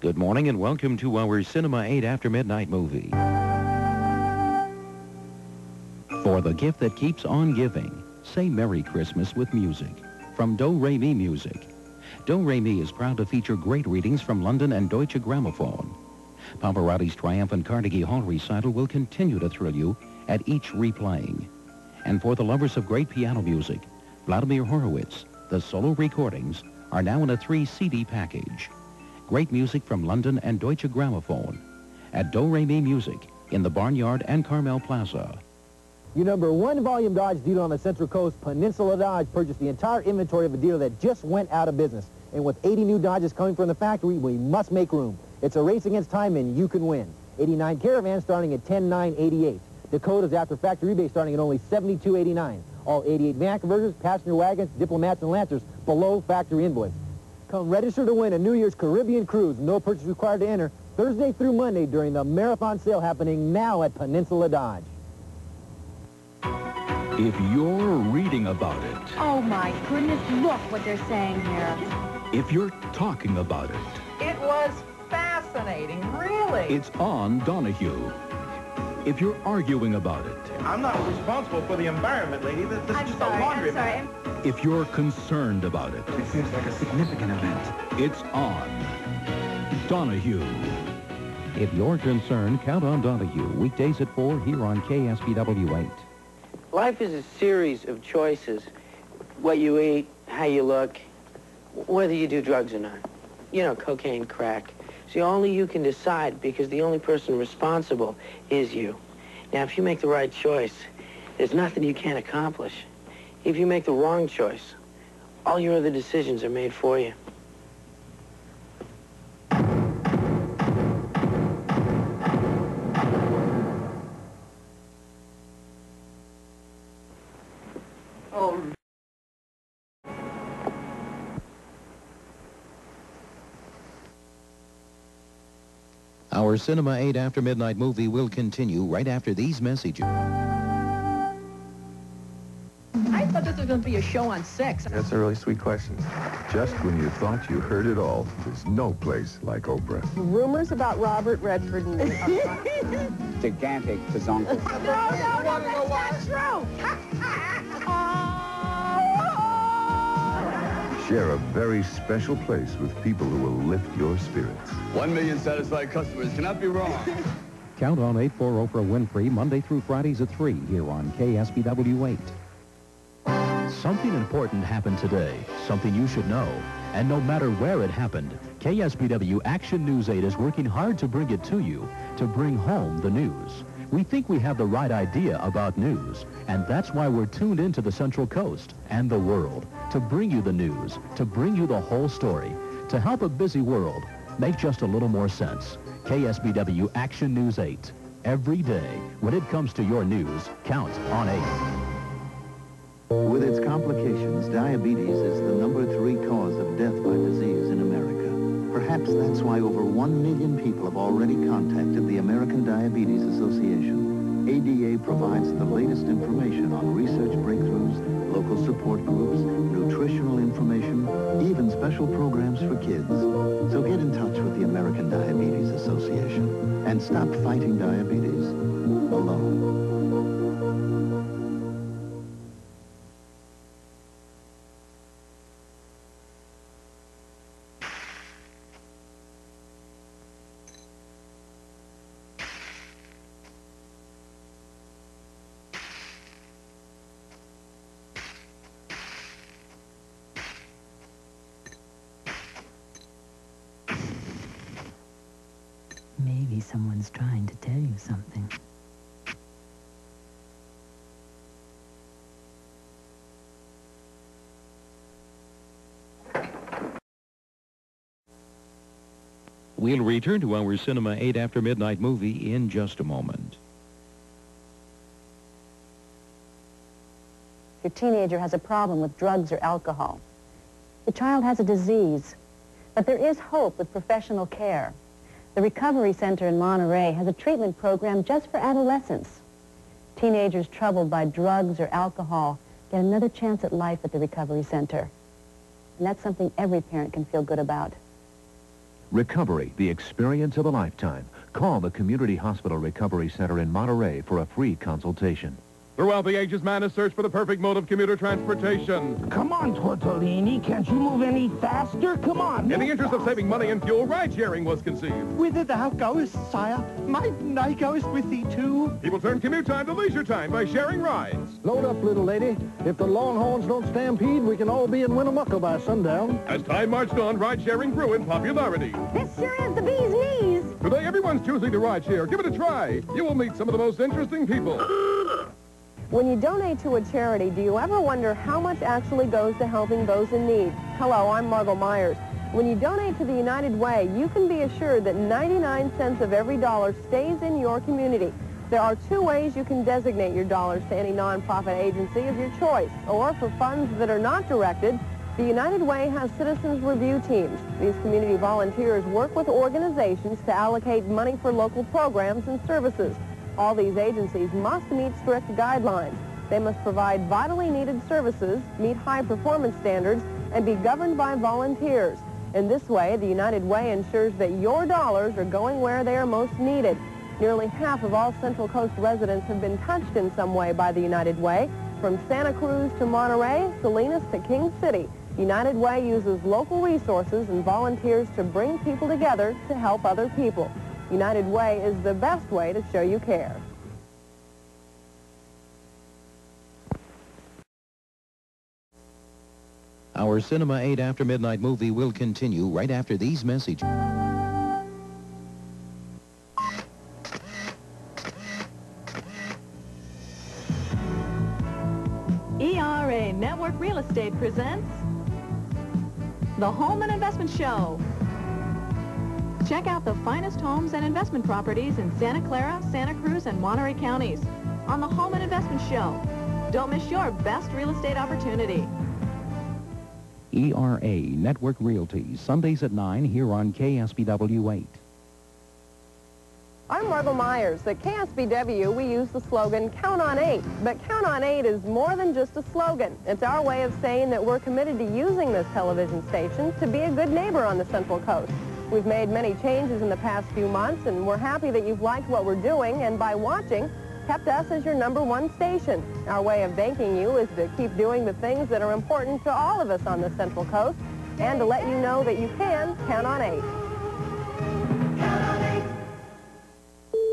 Good morning and welcome to our Cinema 8 After Midnight movie. For the gift that keeps on giving, say Merry Christmas with music from Do-Re-Mi Music. Do-Re-Mi is proud to feature great readings from London and Deutsche Grammophon. Pavarotti's triumphant Carnegie Hall recital will continue to thrill you at each replaying. And for the lovers of great piano music, Vladimir Horowitz, the solo recordings are now in a 3-CD package. Great music from London and Deutsche Grammophon at Do-Re-Mi Music in the Barnyard and Carmel Plaza. Your number one volume Dodge dealer on the Central Coast, Peninsula Dodge, purchased the entire inventory of a dealer that just went out of business. And with 80 new Dodges coming from the factory, we must make room. It's a race against time, and you can win. 89 Caravans starting at $10,988. Dakotas after factory rebate starting at only $72.89. All 88 van converters, passenger wagons, diplomats, and lancers below factory invoice. Come register to win a New Year's Caribbean cruise, no purchase required to enter, Thursday through Monday during the marathon sale happening now at Peninsula Dodge. If you're reading about it... Oh my goodness, look what they're saying here. If you're talking about it... It was fascinating, really. It's on Donahue. If you're arguing about it... I'm not responsible for the environment, lady. This is just a laundry man. If you're concerned about it... It seems like a significant event. It's on Donahue. If you're concerned, count on Donahue. Weekdays at 4 here on KSBW-8. Life is a series of choices. What you eat, how you look, whether you do drugs or not. You know, cocaine, crack. See, only you can decide, because the only person responsible is you. Now, if you make the right choice, there's nothing you can't accomplish. If you make the wrong choice, all your other decisions are made for you. Oh. Our Cinema 8 After Midnight movie will continue right after these messages. I thought this was going to be a show on sex. That's a really sweet question. Just when you thought you heard it all, there's no place like Oprah. Rumors about Robert Redford and... Gigantic bazongo. No, that's not true. Share a very special place with people who will lift your spirits. 1 million satisfied customers cannot be wrong. Count on 8 for Oprah Winfrey, Monday through Fridays at 3 here on KSBW 8. Something important happened today, something you should know. And no matter where it happened, KSBW Action News 8 is working hard to bring it to you, to bring home the news. We think we have the right idea about news, and that's why we're tuned into the Central Coast and the world, to bring you the news, to bring you the whole story, to help a busy world make just a little more sense. KSBW Action News 8. Every day, when it comes to your news, count on 8. With its complications, diabetes is the #3 cause of death by disease in America. Perhaps that's why over 1 million people have already contacted the American Diabetes Association. ADA provides the latest information on research breakthroughs, local support groups, nutritional information, even special programs for kids. So get in touch with the American Diabetes Association and stop fighting diabetes alone. Maybe someone's trying to tell you something. We'll return to our Cinema 8 After Midnight movie in just a moment. Your teenager has a problem with drugs or alcohol. The child has a disease, but there is hope with professional care. The Recovery Center in Monterey has a treatment program just for adolescents. Teenagers troubled by drugs or alcohol get another chance at life at the Recovery Center. And that's something every parent can feel good about. Recovery, the experience of a lifetime. Call the Community Hospital Recovery Center in Monterey for a free consultation. Throughout the ages, man has searched for the perfect mode of commuter transportation. Come on, Tortellini. Can't you move any faster? Come on. In the interest of saving money and fuel, ride-sharing was conceived. Whither thou goest, sire, mightn't I goest with thee, too? People turn commute time to leisure time by sharing rides. Load up, little lady. If the Longhorns don't stampede, we can all be in Winnemucca by sundown. As time marched on, ride-sharing grew in popularity. This sure is the bee's knees. Today, everyone's choosing to ride-share. Give it a try. You will meet some of the most interesting people. When you donate to a charity, do you ever wonder how much actually goes to helping those in need? Hello, I'm Margo Myers. When you donate to the United Way, you can be assured that 99 cents of every dollar stays in your community. There are two ways you can designate your dollars to any nonprofit agency of your choice, or for funds that are not directed, the United Way has citizens review teams. These community volunteers work with organizations to allocate money for local programs and services. All these agencies must meet strict guidelines. They must provide vitally needed services, meet high performance standards, and be governed by volunteers. In this way, the United Way ensures that your dollars are going where they are most needed. Nearly half of all Central Coast residents have been touched in some way by the United Way. From Santa Cruz to Monterey, Salinas to King City, United Way uses local resources and volunteers to bring people together to help other people. United Way is the best way to show you care. Our Cinema 8 After Midnight movie will continue right after these messages. ERA Network Real Estate presents The Home and Investment Show. Check out the finest homes and investment properties in Santa Clara, Santa Cruz, and Monterey counties on the Home and Investment Show. Don't miss your best real estate opportunity. ERA Network Realty, Sundays at 9 here on KSBW-8. I'm Margo Myers. At KSBW, we use the slogan, Count on 8. But Count on 8 is more than just a slogan. It's our way of saying that we're committed to using this television station to be a good neighbor on the Central Coast. We've made many changes in the past few months, and we're happy that you've liked what we're doing, and by watching, kept us as your #1 station. Our way of thanking you is to keep doing the things that are important to all of us on the Central Coast, and to let you know that you can count on 8.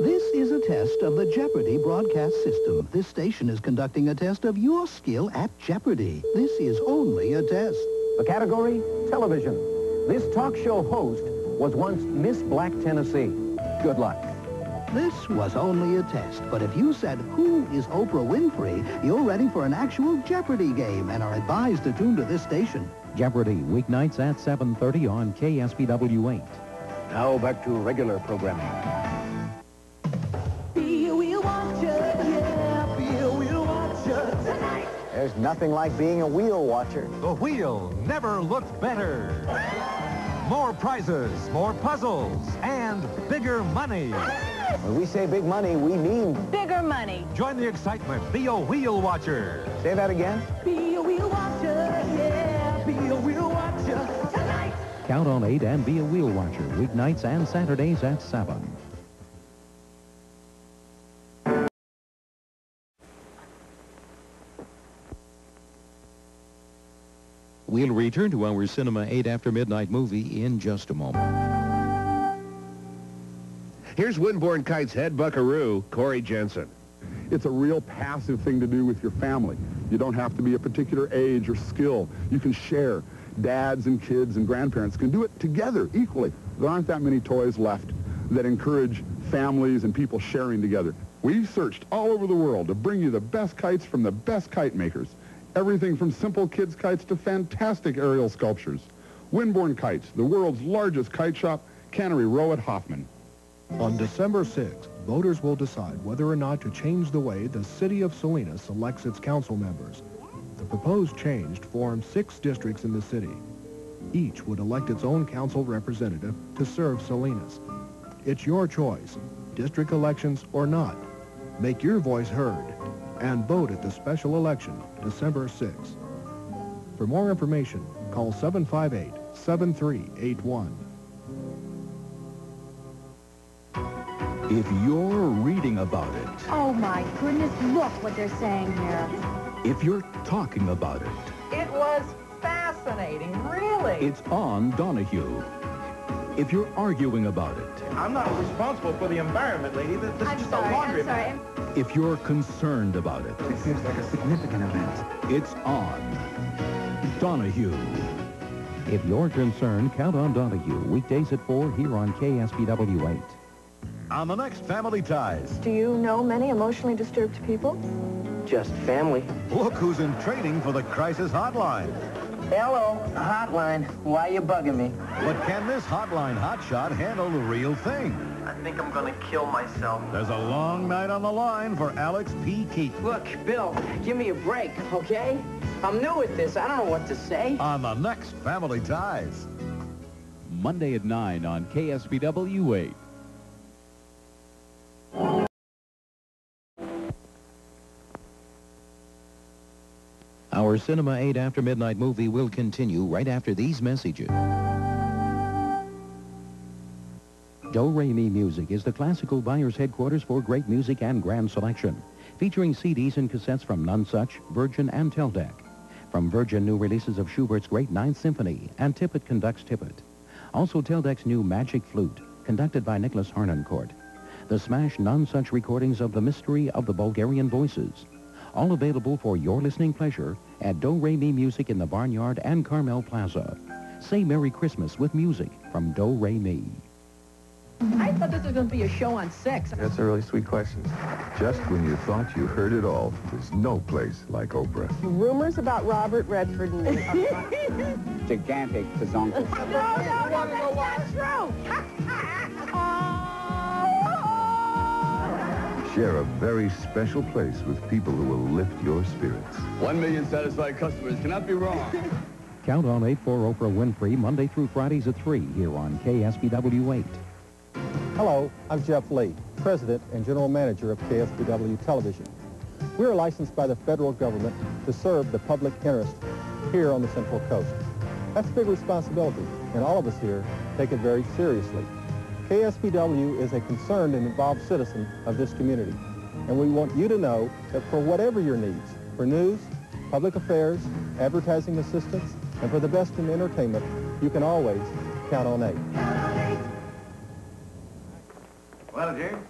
This is a test of the Jeopardy! Broadcast system. This station is conducting a test of your skill at Jeopardy! This is only a test. The category, television. This talk show host was once Miss Black Tennessee. Good luck. This was only a test, but if you said, who is Oprah Winfrey, you're ready for an actual Jeopardy! Game and are advised to tune to this station. Jeopardy! Weeknights at 7:30 on KSBW-8. Now back to regular programming. Be a wheel watcher, yeah, be a wheel watcher tonight. There's nothing like being a wheel watcher. The wheel never looked better. More prizes, more puzzles, and bigger money. When we say big money, we mean bigger money. Join the excitement. Be a wheel watcher. Say that again. Be a wheel watcher. Yeah, be a wheel watcher tonight. Count on 8 and be a wheel watcher. Weeknights and Saturdays at 7. We'll return to our Cinema 8 After Midnight movie in just a moment. Here's Windborne Kites head buckaroo, Corey Jensen. It's a real passive thing to do with your family. You don't have to be a particular age or skill. You can share. Dads and kids and grandparents can do it together equally. There aren't that many toys left that encourage families and people sharing together. We've searched all over the world to bring you the best kites from the best kite makers. Everything from simple kids' kites to fantastic aerial sculptures. Windborne Kites, the world's largest kite shop, Cannery Row at Hoffman. On December 6th, voters will decide whether or not to change the way the city of Salinas selects its council members. The proposed change forms 6 districts in the city. Each would elect its own council representative to serve Salinas. It's your choice, district elections or not. Make your voice heard and vote at the special election, December 6th. For more information, call 758-7381. if you're reading about it. Oh my goodness, look what they're saying here. If you're talking about it. It was fascinating, really. It's on Donahue. If you're arguing about it. I'm not responsible for the environment, lady. This is just a laundry. I'm sorry. If you're concerned about it. It seems like a significant event. It's on Donahue. If you're concerned, count on Donahue. Weekdays at 4 here on KSBW 8. On the next Family Ties. Do you know many emotionally disturbed people? Just family. Look who's in training for the crisis hotline. Hello, hotline. Why you bugging me? But can this hotline hotshot handle the real thing? I think I'm going to kill myself. There's a long night on the line for Alex P. Keaton. Look, Bill, give me a break, okay? I'm new at this. I don't know what to say. On the next Family Ties. Monday at 9 on KSBW 8. Our Cinema 8 After Midnight movie will continue right after these messages. Do-Re-Mi Music is the classical buyer's headquarters for great music and grand selection, featuring CDs and cassettes from Nonsuch, Virgin, and Teldec. From Virgin, new releases of Schubert's Great Ninth Symphony, and Tippett Conducts Tippett. Also Teldec's new Magic Flute, conducted by Nicholas Harnoncourt. The smash Nonsuch recordings of The Mystery of the Bulgarian Voices. All available for your listening pleasure at Do-Re-Mi Music in the Barnyard and Carmel Plaza. Say Merry Christmas with music from Do-Re-Mi. I thought this was going to be a show on sex. That's a really sweet question. Just when you thought you heard it all, there's no place like Oprah. Rumors about Robert Redford and me. Gigantic pazonkel. No, that's not true. Share a very special place with people who will lift your spirits. 1 million satisfied customers cannot be wrong. Count on 8 for Oprah Winfrey, Monday through Fridays at 3 here on KSBW 8. Hello, I'm Jeff Lee, President and General Manager of KSBW Television. We are licensed by the federal government to serve the public interest here on the Central Coast. That's a big responsibility, and all of us here take it very seriously. KSBW is a concerned and involved citizen of this community, and we want you to know that for whatever your needs, for news, public affairs, advertising assistance, and for the best in entertainment, you can always count on 8. Well, James.